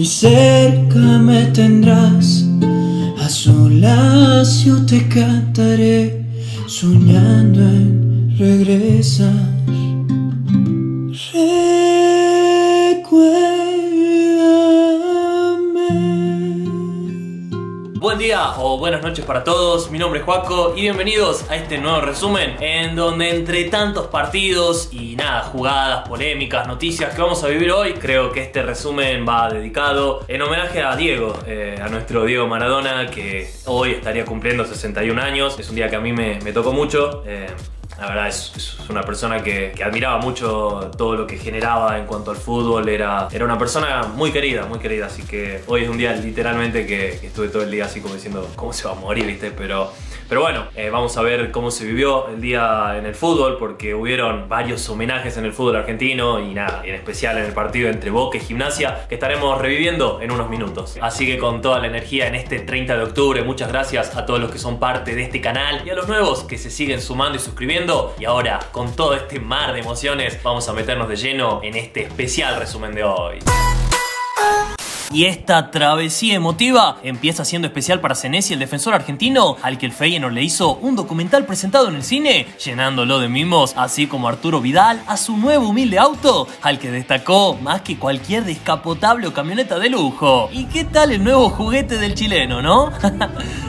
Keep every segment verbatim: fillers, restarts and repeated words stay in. Y cerca me tendrás, a su Lazio te cantaré, soñando en regresar. Buen día o buenas noches para todos, mi nombre es Joaco y bienvenidos a este nuevo resumen en donde entre tantos partidos y nada, jugadas, polémicas, noticias que vamos a vivir hoy, creo que este resumen va dedicado en homenaje a Diego, eh, a nuestro Diego Maradona, que hoy estaría cumpliendo sesenta y un años. Es un día que a mí me, me tocó mucho. eh, La verdad es, es una persona que, que admiraba mucho todo lo que generaba en cuanto al fútbol. Era, era una persona muy querida, muy querida. Así que hoy es un día literalmente que, que estuve todo el día así como diciendo cómo se va a morir, ¿viste? Pero, pero bueno, eh, vamos a ver cómo se vivió el día en el fútbol, porque hubieron varios homenajes en el fútbol argentino y nada, y en especial en el partido entre Boca y Gimnasia, que estaremos reviviendo en unos minutos. Así que con toda la energía en este treinta de octubre, muchas gracias a todos los que son parte de este canal y a los nuevos que se siguen sumando y suscribiendo. Y ahora, con todo este mar de emociones, vamos a meternos de lleno en este especial resumen de hoy. Y esta travesía emotiva empieza siendo especial para Senesi, el defensor argentino, al que el Feyenoord le hizo un documental presentado en el cine, llenándolo de mimos, así como Arturo Vidal a su nuevo humilde auto, al que destacó más que cualquier descapotable o camioneta de lujo. ¿Y qué tal el nuevo juguete del chileno, no?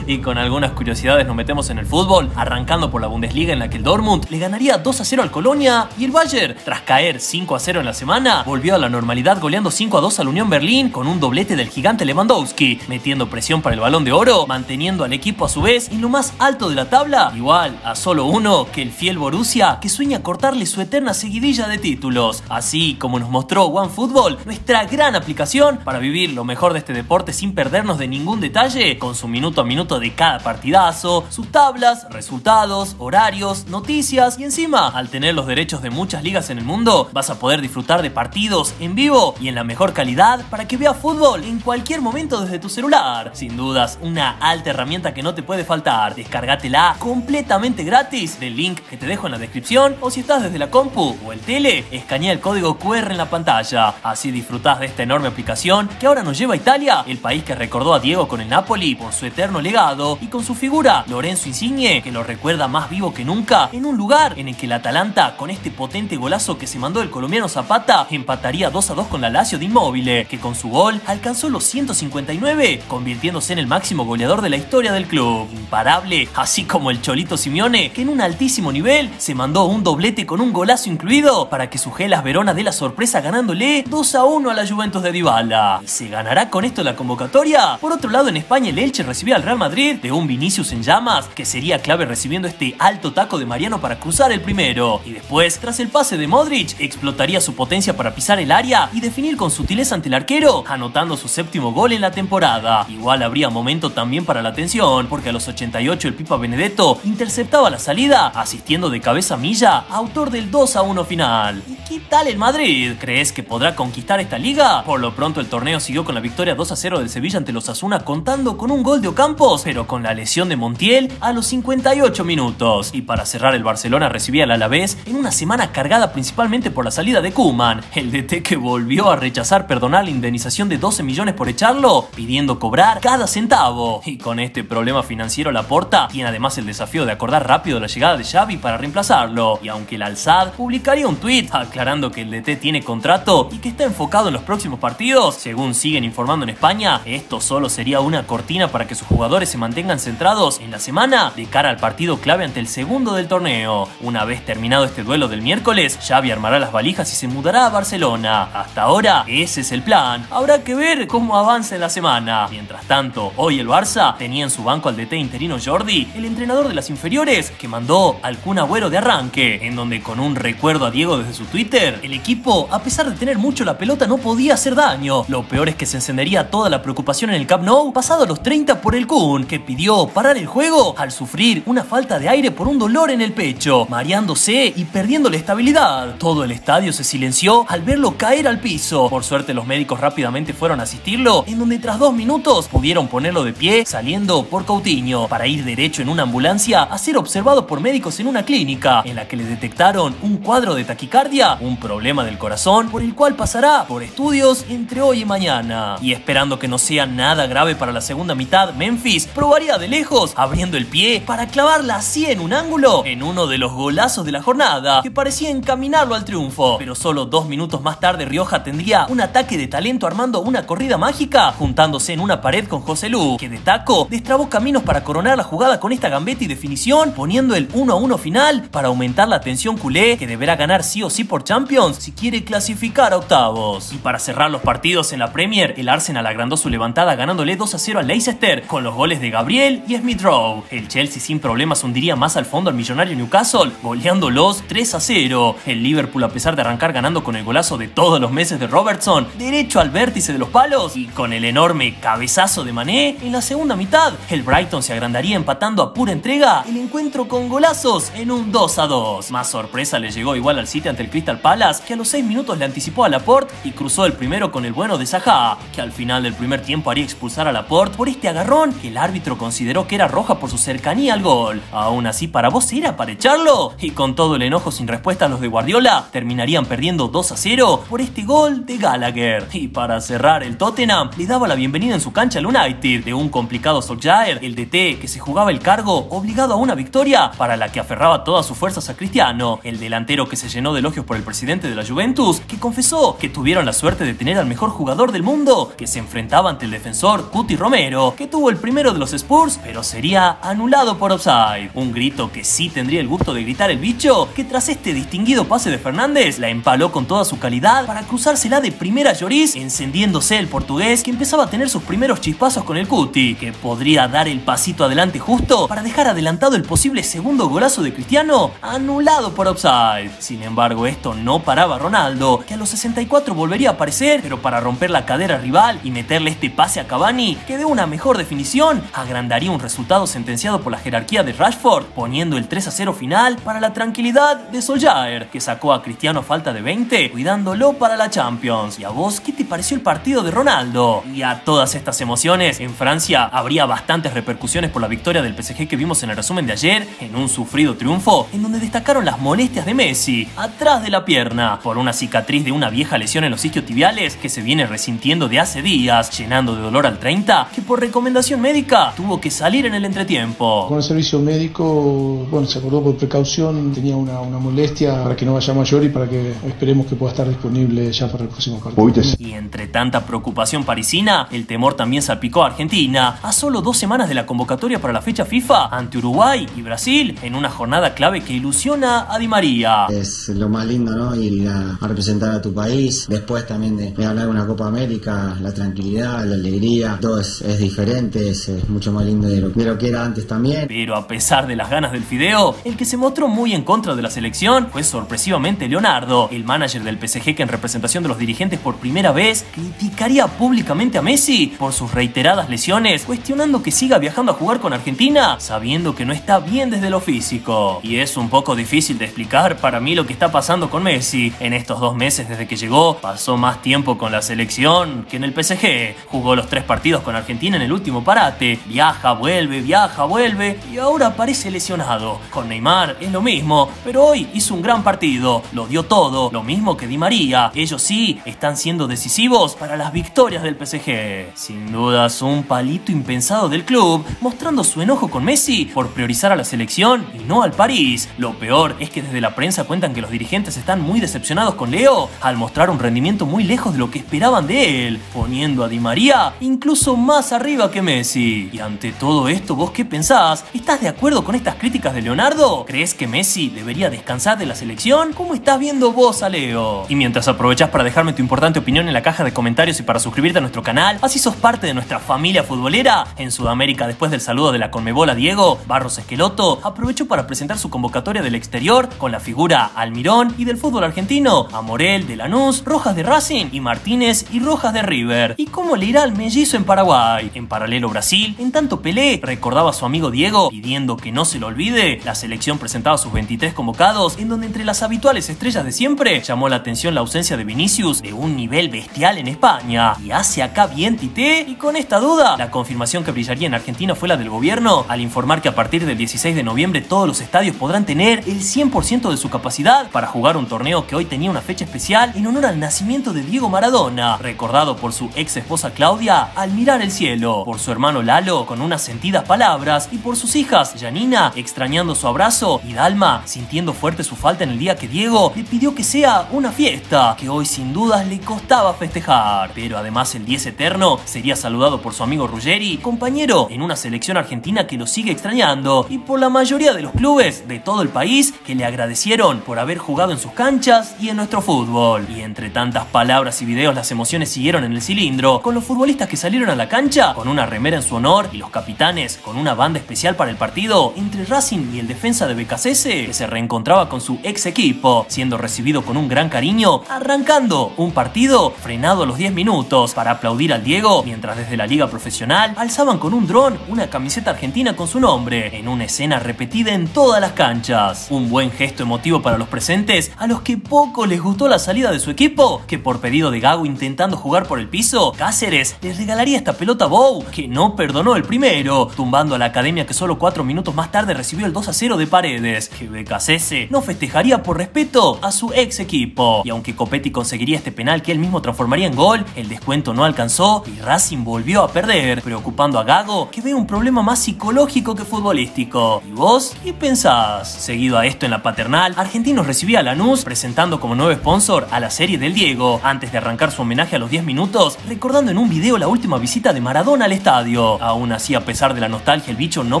Y con algunas curiosidades nos metemos en el fútbol, arrancando por la Bundesliga, en la que el Dortmund le ganaría dos a cero al Colonia, y el Bayern, tras caer cinco a cero en la semana, volvió a la normalidad goleando cinco a dos al Unión Berlín con un doble doblete del gigante Lewandowski, metiendo presión para el balón de oro, manteniendo al equipo a su vez en lo más alto de la tabla, igual a solo uno que el fiel Borussia, que sueña cortarle su eterna seguidilla de títulos. Así como nos mostró OneFootball, nuestra gran aplicación para vivir lo mejor de este deporte sin perdernos de ningún detalle, con su minuto a minuto de cada partidazo, sus tablas, resultados, horarios, noticias, y encima, al tener los derechos de muchas ligas en el mundo, vas a poder disfrutar de partidos en vivo y en la mejor calidad para que veas fútbol en cualquier momento desde tu celular. Sin dudas, una alta herramienta que no te puede faltar. Descárgatela completamente gratis del link que te dejo en la descripción, o si estás desde la compu o el tele, escanea el código cu erre en la pantalla. Así disfrutás de esta enorme aplicación que ahora nos lleva a Italia, el país que recordó a Diego con el Napoli por su eterno legado y con su figura, Lorenzo Insigne, que lo recuerda más vivo que nunca, en un lugar en el que el Atalanta, con este potente golazo que se mandó el colombiano Zapata, empataría dos a dos con la Lazio de Immobile, que con su gol alcanzó los ciento cincuenta y nueve, convirtiéndose en el máximo goleador de la historia del club. Imparable, así como el Cholito Simeone, que en un altísimo nivel se mandó un doblete con un golazo incluido para que su Gelas Verona dé la sorpresa ganándole dos a uno a la Juventus de Dybala. ¿Y se ganará con esto la convocatoria? Por otro lado, en España el Elche recibía al Real Madrid de un Vinicius en llamas, que sería clave recibiendo este alto taco de Mariano para cruzar el primero. Y después, tras el pase de Modric, explotaría su potencia para pisar el área y definir con sutileza ante el arquero, anotando su séptimo gol en la temporada. Igual habría momento también para la tensión, porque a los ochenta y ocho el Pipa Benedetto interceptaba la salida, asistiendo de cabeza a Milla, autor del dos a uno final. ¿Y qué tal el Madrid? ¿Crees que podrá conquistar esta liga? Por lo pronto el torneo siguió con la victoria dos a cero del Sevilla ante los Osasuna, contando con un gol de Ocampos, pero con la lesión de Montiel a los cincuenta y ocho minutos. Y para cerrar, el Barcelona recibía al Alavés en una semana cargada principalmente por la salida de Koeman, el D T que volvió a rechazar perdonar la indemnización de dos doce millones por echarlo, pidiendo cobrar cada centavo. Y con este problema financiero, Laporte tiene además el desafío de acordar rápido la llegada de Xavi para reemplazarlo. Y aunque el Al-Sadd publicaría un tweet aclarando que el D T tiene contrato y que está enfocado en los próximos partidos, según siguen informando en España, esto solo sería una cortina para que sus jugadores se mantengan centrados en la semana de cara al partido clave ante el segundo del torneo. Una vez terminado este duelo del miércoles, Xavi armará las valijas y se mudará a Barcelona. Hasta ahora, ese es el plan. Habrá que ver ver cómo avanza en la semana. Mientras tanto, hoy el Barça tenía en su banco al D T interino Jordi, el entrenador de las inferiores, que mandó al Kun Agüero de arranque, en donde, con un recuerdo a Diego desde su Twitter, el equipo, a pesar de tener mucho la pelota, no podía hacer daño. Lo peor es que se encendería toda la preocupación en el Camp Nou pasado a los treinta por el Kun, que pidió parar el juego al sufrir una falta de aire por un dolor en el pecho, mareándose y perdiendo la estabilidad. Todo el estadio se silenció al verlo caer al piso. Por suerte, los médicos rápidamente fueron lograron asistirlo, en donde tras dos minutos pudieron ponerlo de pie saliendo por Coutinho para ir derecho en una ambulancia a ser observado por médicos en una clínica en la que le detectaron un cuadro de taquicardia, un problema del corazón por el cual pasará por estudios entre hoy y mañana. Y esperando que no sea nada grave para la segunda mitad, Memphis probaría de lejos abriendo el pie para clavarla así en un ángulo en uno de los golazos de la jornada que parecía encaminarlo al triunfo, pero solo dos minutos más tarde Rioja tendría un ataque de talento armando una corrida mágica juntándose en una pared con José Lu, que de taco destrabó caminos para coronar la jugada con esta gambeta y definición, poniendo el uno a uno final para aumentar la tensión culé, que deberá ganar sí o sí por Champions si quiere clasificar a octavos. Y para cerrar los partidos en la Premier, el Arsenal agrandó su levantada ganándole dos a cero al Leicester con los goles de Gabriel y Smith Rowe. El Chelsea sin problemas hundiría más al fondo al millonario Newcastle goleándolos tres a cero. El Liverpool, a pesar de arrancar ganando con el golazo de todos los meses de Robertson derecho al vértice de los palos y con el enorme cabezazo de Mané, en la segunda mitad el Brighton se agrandaría empatando a pura entrega el encuentro con golazos en un dos a dos. Más sorpresa le llegó igual al City ante el Crystal Palace, que a los seis minutos le anticipó a Laporte y cruzó el primero con el bueno de Zaha, que al final del primer tiempo haría expulsar a Laporte por este agarrón que el árbitro consideró que era roja por su cercanía al gol. Aún así, ¿para vos era para echarlo? Y con todo el enojo sin respuesta, los de Guardiola terminarían perdiendo dos a cero por este gol de Gallagher. Y para cerrar, el Tottenham le daba la bienvenida en su cancha al United de un complicado Solskjaer, el D T que se jugaba el cargo obligado a una victoria para la que aferraba todas sus fuerzas a Cristiano, el delantero que se llenó de elogios por el presidente de la Juventus, que confesó que tuvieron la suerte de tener al mejor jugador del mundo, que se enfrentaba ante el defensor Cuti Romero, que tuvo el primero de los Spurs, pero sería anulado por offside. Un grito que sí tendría el gusto de gritar el bicho, que tras este distinguido pase de Fernández, la empaló con toda su calidad para cruzársela de primera a Lloris, encendiéndose el portugués, que empezaba a tener sus primeros chispazos con el Cuti, que podría dar el pasito adelante justo para dejar adelantado el posible segundo golazo de Cristiano, anulado por offside. Sin embargo, esto no paraba a Ronaldo, que a los sesenta y cuatro volvería a aparecer, pero para romper la cadera rival y meterle este pase a Cavani, que de una mejor definición agrandaría un resultado sentenciado por la jerarquía de Rashford, poniendo el tres a cero final para la tranquilidad de Solskjaer, que sacó a Cristiano a falta de veinte, cuidándolo para la Champions. ¿Y a vos qué te pareció el partido de Ronaldo? Y a todas estas emociones, en Francia habría bastantes repercusiones por la victoria del P S G que vimos en el resumen de ayer, en un sufrido triunfo en donde destacaron las molestias de Messi atrás de la pierna por una cicatriz de una vieja lesión en los isquiotibiales que se viene resintiendo de hace días, llenando de dolor al treinta, que por recomendación médica tuvo que salir en el entretiempo. Con el servicio médico, bueno, se acordó por precaución, tenía una, una molestia para que no vaya mayor y para que esperemos que pueda estar disponible ya para el próximo partido. Y entre tanta preocupación parisina, el temor también salpicó a Argentina a solo dos semanas de la convocatoria para la fecha FIFA ante Uruguay y Brasil, en una jornada clave que ilusiona a Di María. Es lo más lindo, ¿no? Ir a, a representar a tu país, después también de, de hablar de una Copa América, la tranquilidad, la alegría, todo es, es diferente, es, es mucho más lindo de lo, de lo que era antes también. Pero a pesar de las ganas del fideo, el que se mostró muy en contra de la selección fue sorpresivamente Leonardo, el manager del P S G, que en representación de los dirigentes por primera vez criticaría públicamente a Messi por sus reiteradas lesiones, cuestionando que siga viajando a jugar con Argentina, sabiendo que no está bien desde lo físico. Y es un poco difícil de explicar para mí lo que está pasando con Messi. En estos dos meses desde que llegó, pasó más tiempo con la selección que en el P S G. Jugó los tres partidos con Argentina en el último parate. Viaja, vuelve, viaja, vuelve y ahora aparece lesionado. Con Neymar es lo mismo, pero hoy hizo un gran partido. Lo dio todo, lo mismo que Di María. Ellos sí están siendo decisivos para las victorias del P S G. Sin dudas, un palito impensado del club, mostrando su enojo con Messi por priorizar a la selección y no al París. Lo peor es que desde la prensa cuentan que los dirigentes están muy decepcionados con Leo al mostrar un rendimiento muy lejos de lo que esperaban de él, poniendo a Di María incluso más arriba que Messi. Y ante todo esto, ¿vos qué pensás? ¿Estás de acuerdo con estas críticas de Leonardo? ¿Crees que Messi debería descansar de la selección? ¿Cómo estás viendo vos a Leo? Y mientras aprovechás para dejarme tu importante opinión en la caja de comentarios y para suscribirte a nuestro canal, así sos parte de nuestra familia futbolera. En Sudamérica, después del saludo de la Conmebol a Diego, Barros Esqueloto aprovechó para presentar su convocatoria del exterior con la figura Almirón y del fútbol argentino a Morel de Lanús, Rojas de Racing y Martínez y Rojas de River. ¿Y cómo le irá al mellizo en Paraguay? En paralelo Brasil, en tanto Pelé recordaba a su amigo Diego pidiendo que no se lo olvide. La selección presentaba a sus veintitrés convocados, en donde entre las habituales estrellas de siempre llamó la atención la ausencia de Vinicius de un nivel bestial en España, España. ¿Y hace acá bien Tite? Y con esta duda, la confirmación que brillaría en Argentina fue la del gobierno, al informar que a partir del dieciséis de noviembre todos los estadios podrán tener el cien por ciento de su capacidad para jugar un torneo que hoy tenía una fecha especial en honor al nacimiento de Diego Maradona, recordado por su ex esposa Claudia al mirar el cielo, por su hermano Lalo con unas sentidas palabras y por sus hijas Janina extrañando su abrazo y Dalma sintiendo fuerte su falta en el día que Diego le pidió que sea una fiesta que hoy sin dudas le costaba festejar. Pero además el diez eterno sería saludado por su amigo Ruggeri, compañero en una selección argentina que lo sigue extrañando, y por la mayoría de los clubes de todo el país que le agradecieron por haber jugado en sus canchas y en nuestro fútbol. Y entre tantas palabras y videos, las emociones siguieron en el cilindro, con los futbolistas que salieron a la cancha con una remera en su honor y los capitanes con una banda especial para el partido entre Racing y el defensa de Becasese, que se reencontraba con su ex equipo, siendo recibido con un gran cariño, arrancando un partido frenado a los diez minutos para aplaudir al Diego, mientras desde la liga profesional alzaban con un dron una camiseta argentina con su nombre, en una escena repetida en todas las canchas. Un buen gesto emotivo para los presentes, a los que poco les gustó la salida de su equipo, que por pedido de Gago intentando jugar por el piso, Cáceres les regalaría esta pelota a Bou, que no perdonó el primero, tumbando a la academia que solo cuatro minutos más tarde recibió el dos a cero de Paredes, que Becasese no festejaría por respeto a su ex equipo. Y aunque Copetti conseguiría este penal que él mismo transformaría en gol, el descuento no alcanzó y Racing volvió a perder, preocupando a Gago, que ve un problema más psicológico que futbolístico. ¿Y vos qué pensás? Seguido a esto en la Paternal, Argentinos recibía a Lanús, presentando como nuevo sponsor a la serie del Diego, antes de arrancar su homenaje a los diez minutos, recordando en un video la última visita de Maradona al estadio. Aún así, a pesar de la nostalgia, el bicho no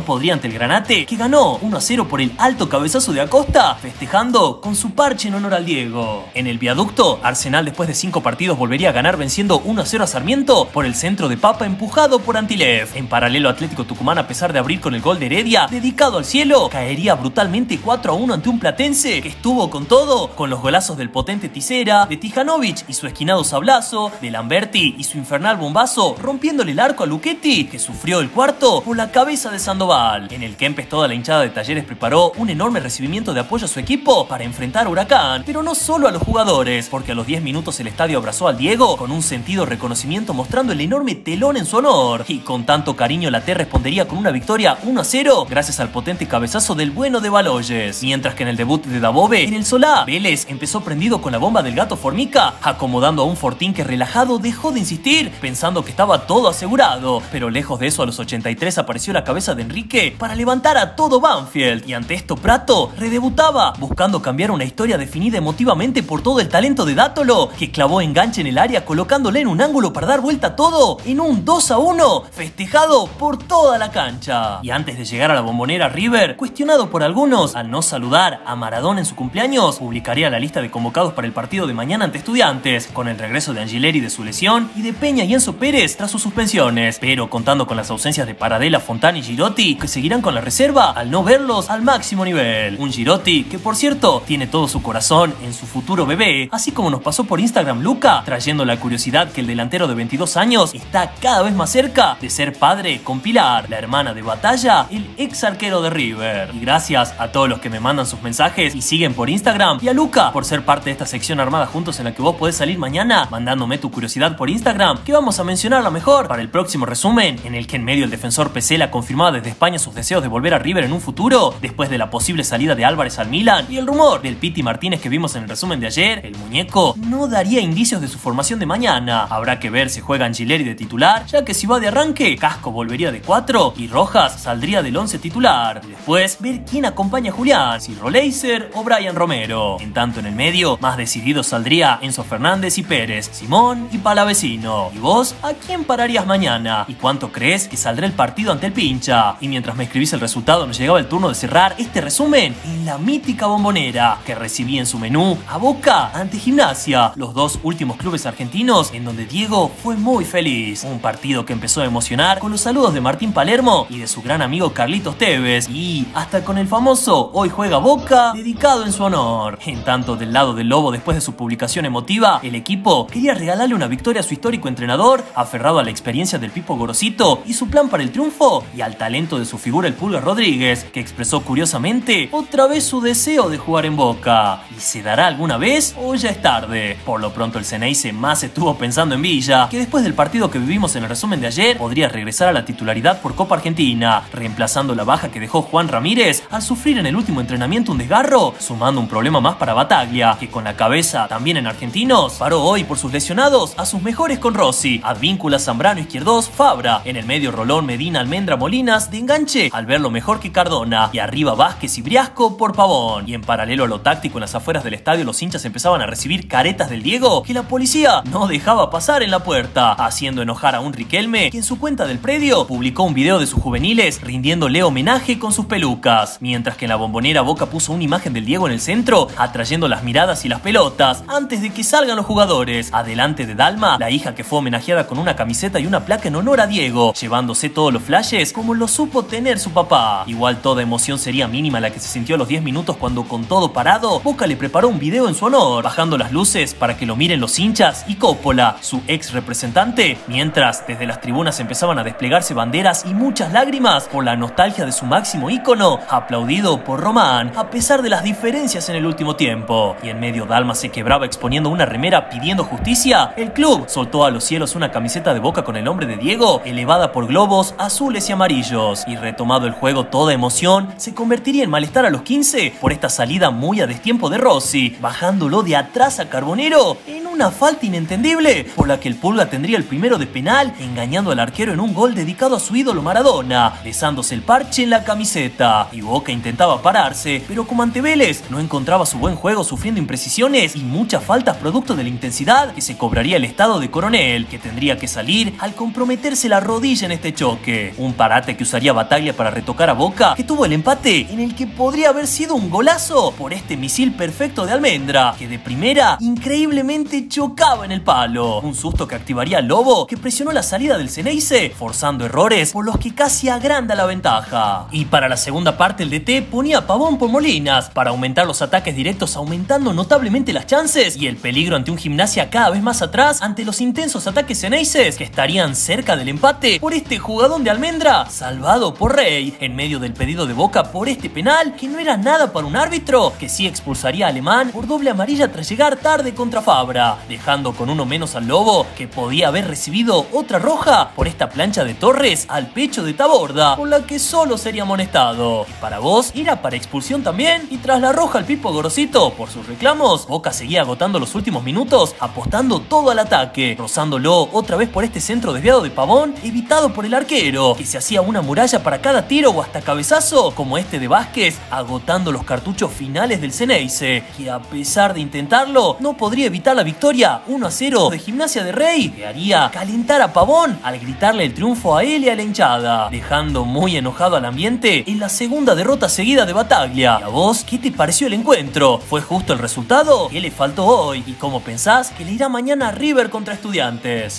podría ante el Granate, que ganó uno a cero por el alto cabezazo de Acosta, festejando con su parche en honor al Diego. En el viaducto, Arsenal después de cinco partidos volvería a ganar venciendo uno a cero a Sarmiento por el centro de Papa empujado por Antilev. En paralelo, Atlético Tucumán, a pesar de abrir con el gol de Heredia, dedicado al cielo, caería brutalmente cuatro a uno ante un platense que estuvo con todo, con los golazos del potente Tisera, de Tijanovic y su esquinado sablazo, de Lamberti y su infernal bombazo, rompiéndole el arco a Luchetti, que sufrió el cuarto por la cabeza de Sandoval. En el Kempes, toda la hinchada de Talleres preparó un enorme recibimiento de apoyo a su equipo para enfrentar a Huracán, pero no solo a los jugadores, porque a los diez minutos el estadio abrazó al Diego con un sentido reconocimiento, mostrando el enorme telón en su honor, y con tanto cariño la T respondería con una victoria uno a cero gracias al potente cabezazo del bueno de Baloyes. Mientras que en el debut de Dabove en el Solá, Vélez empezó prendido con la bomba del Gato Formica, acomodando a un Fortín que relajado dejó de insistir, pensando que estaba todo asegurado, pero lejos de eso, a los ochenta y tres apareció la cabeza de Enrique para levantar a todo Banfield, y ante esto Prato redebutaba, buscando cambiar una historia definida emotivamente por todo el talento de Dátolo, que clavó enganche en el área colocándole en un ángulo para dar vuelta a todo en un dos a uno, festejado por toda la cancha. Y antes de llegar a la Bombonera, River, cuestionado por algunos al no saludar a Maradona en su cumpleaños, publicaría la lista de convocados para el partido de mañana ante Estudiantes, con el regreso de Angileri de su lesión y de Peña y Enzo Pérez tras sus suspensiones, pero contando con las ausencias de Paradela, Fontana y Girotti, que seguirán con la reserva al no verlos al máximo nivel. Un Girotti que, por cierto, tiene todo su corazón en su futuro bebé, así como nos pasó por Instagram Luca, trayendo la curiosidad que el delantero de veintidós años está cada vez más cerca de ser padre con Pilar, la hermana de Batalla, el ex arquero de River. Y gracias a todos los que me mandan sus mensajes y siguen por Instagram, y a Luca por ser parte de esta sección armada juntos, en la que vos podés salir mañana mandándome tu curiosidad por Instagram, que vamos a mencionarla mejor para el próximo resumen, en el que en medio el defensor Pesela confirmaba desde España sus deseos de volver a River en un futuro, después de la posible salida de Álvarez al Milan y el rumor del Piti Martínez que vimos en el resumen de ayer, el muñeco no daría indicios de su formación de mañana. Habrá que ver si juega Angileri de titular, ya que si va de arranque, Casco volvería de cuatro y Rojas saldría del once titular, y después ver quién acompaña a Julián, si Roleiser o Brian Romero. En tanto, en el medio, más decidido saldría Enzo Fernández y Pérez, Simón y Palavecino. ¿Y vos a quién pararías mañana? ¿Y cuánto crees que saldrá el partido ante el Pincha? Y mientras me escribís el resultado, nos llegaba el turno de cerrar este resumen en la mítica Bombonera, que recibía en su menú a Boca ante Gimnasia, los dos últimos clubes argentinos en donde Diego fue muy feliz. Un partido que empezó a emocionar con los saludos de Martín Palermo y de su gran amigo Carlitos Tevez, y hasta con el famoso "Hoy juega Boca" dedicado en su honor. En tanto, del lado del Lobo, después de su publicación emotiva, el equipo quería regalarle una victoria a su histórico entrenador, aferrado a la experiencia del Pipo Gorosito y su plan para el triunfo, y al talento de su figura el Pulga Rodríguez, que expresó curiosamente otra vez su deseo de jugar en Boca. ¿Y se dará alguna vez o ya es tarde? Por lo pronto, el Ceneice más estuvo estuvo pensando en Villa, que después del partido que vivimos en el resumen de ayer, podría regresar a la titularidad por Copa Argentina, reemplazando la baja que dejó Juan Ramírez al sufrir en el último entrenamiento un desgarro, sumando un problema más para Bataglia, que con la cabeza, también en argentinos, paró hoy por sus lesionados a sus mejores con Rossi, Advíncula, Zambrano, Izquierdos, Fabra, en el medio Rolón, Medina, Almendra, Molinas, de enganche, al verlo mejor que Cardona, y arriba Vázquez y Briasco por Pavón, y en paralelo a lo táctico en las afueras del estadio los hinchas empezaban a recibir caretas del Diego que la policía no dejaba pasar en la puerta, haciendo enojar a un Riquelme que en su cuenta del predio publicó un video de sus juveniles rindiéndole homenaje con sus pelucas, mientras que en la Bombonera Boca puso una imagen del Diego en el centro atrayendo las miradas y las pelotas antes de que salgan los jugadores, adelante de Dalma, la hija que fue homenajeada con una camiseta y una placa en honor a Diego, llevándose todos los flashes como lo supo tener su papá. Igual toda emoción sería mínima la que se sintió a los diez minutos cuando con todo parado Boca le preparó un video en su honor, bajando las luces para que lo miren los hinchas y Coppola, su ex representante, mientras desde las tribunas empezaban a desplegarse banderas y muchas lágrimas por la nostalgia de su máximo ícono, aplaudido por Román, a pesar de las diferencias en el último tiempo. Y en medio Dalma se quebraba exponiendo una remera pidiendo justicia, el club soltó a los cielos una camiseta de Boca con el nombre de Diego, elevada por globos azules y amarillos, y retomado el juego toda emoción se convertiría en malestar a los quince por esta salida muy a destiempo de Rossi, bajándolo de atrás a Carbonero en una falta inentendible por la que el Pulga tendría el primero de penal, engañando al arquero en un gol dedicado a su ídolo Maradona, besándose el parche en la camiseta. Y Boca intentaba pararse, pero como ante Vélez no encontraba su buen juego, sufriendo imprecisiones y muchas faltas producto de la intensidad que se cobraría el estado de Coronel, que tendría que salir al comprometerse la rodilla en este choque. Un parate que usaría Bataglia para retocar a Boca, que tuvo el empate en el que podría haber sido un golazo por este misil perfecto de Almendra, que de primera increíblemente chocaba en el palo. Un susto que activaría al Lobo, que presionó la salida del Ceneice, forzando errores por los que casi agranda la ventaja. Y para la segunda parte el D T ponía a Pavón por Molinas para aumentar los ataques directos, aumentando notablemente las chances y el peligro ante un Gimnasia cada vez más atrás ante los intensos ataques Ceneices, que estarían cerca del empate por este jugadón de Almendra salvado por Rey, en medio del pedido de Boca por este penal que no era nada para un árbitro, que sí expulsaría a Alemán por doble amarilla tras llegar tarde contra Fabra, dejando con uno menos al Lobo, que podía haber recibido otra roja por esta plancha de Torres al pecho de Taborda, por la que solo sería amonestado. Y para vos, ¿era para expulsión también? Y tras la roja al Pipo Gorosito por sus reclamos, Boca seguía agotando los últimos minutos, apostando todo al ataque, rozándolo otra vez por este centro desviado de Pavón, evitado por el arquero, que se hacía una muralla para cada tiro o hasta cabezazo, como este de Vázquez, agotando los cartuchos finales del Ceneice, que a pesar de intentarlo, no podría evitar la victoria uno a cero de Gimnasia de Rey, que haría calentar a Pavón al gritarle el triunfo a él y a la hinchada, dejando muy enojado al ambiente en la segunda derrota seguida de Bataglia. ¿Y a vos qué te pareció el encuentro? ¿Fue justo el resultado? ¿Qué le faltó hoy? ¿Y cómo pensás que le irá mañana a River contra Estudiantes?